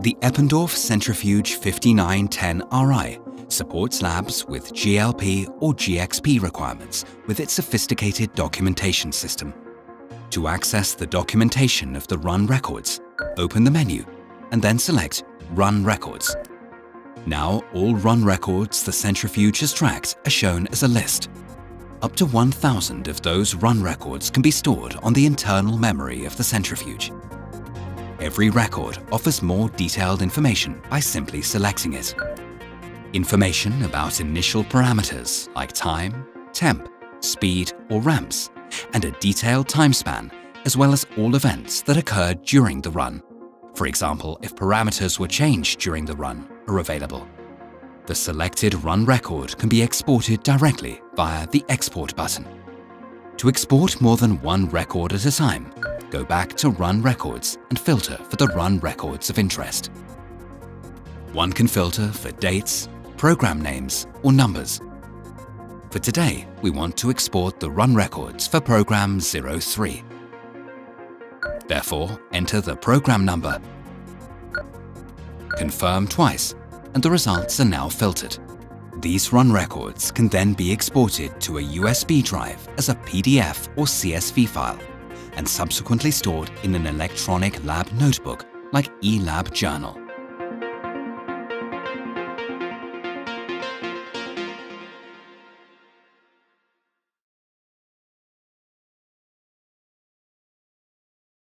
The Eppendorf Centrifuge 5910 RI supports labs with GLP or GXP requirements with its sophisticated documentation system. To access the documentation of the run records, open the menu and then select Run Records. Now all run records the centrifuge has tracked are shown as a list. Up to 1,000 of those run records can be stored on the internal memory of the centrifuge. Every record offers more detailed information by simply selecting it. Information about initial parameters like time, temp, speed or ramps, and a detailed time span, as well as all events that occurred during the run. For example, if parameters were changed during the run, are available. The selected run record can be exported directly via the Export button. To export more than one record at a time, go back to Run Records and filter for the run records of interest. One can filter for dates, program names, or numbers. For today, we want to export the run records for program 03. Therefore, enter the program number, confirm twice, and the results are now filtered. These run records can then be exported to a USB drive as a PDF or CSV file, and subsequently stored in an electronic lab notebook like eLab Journal.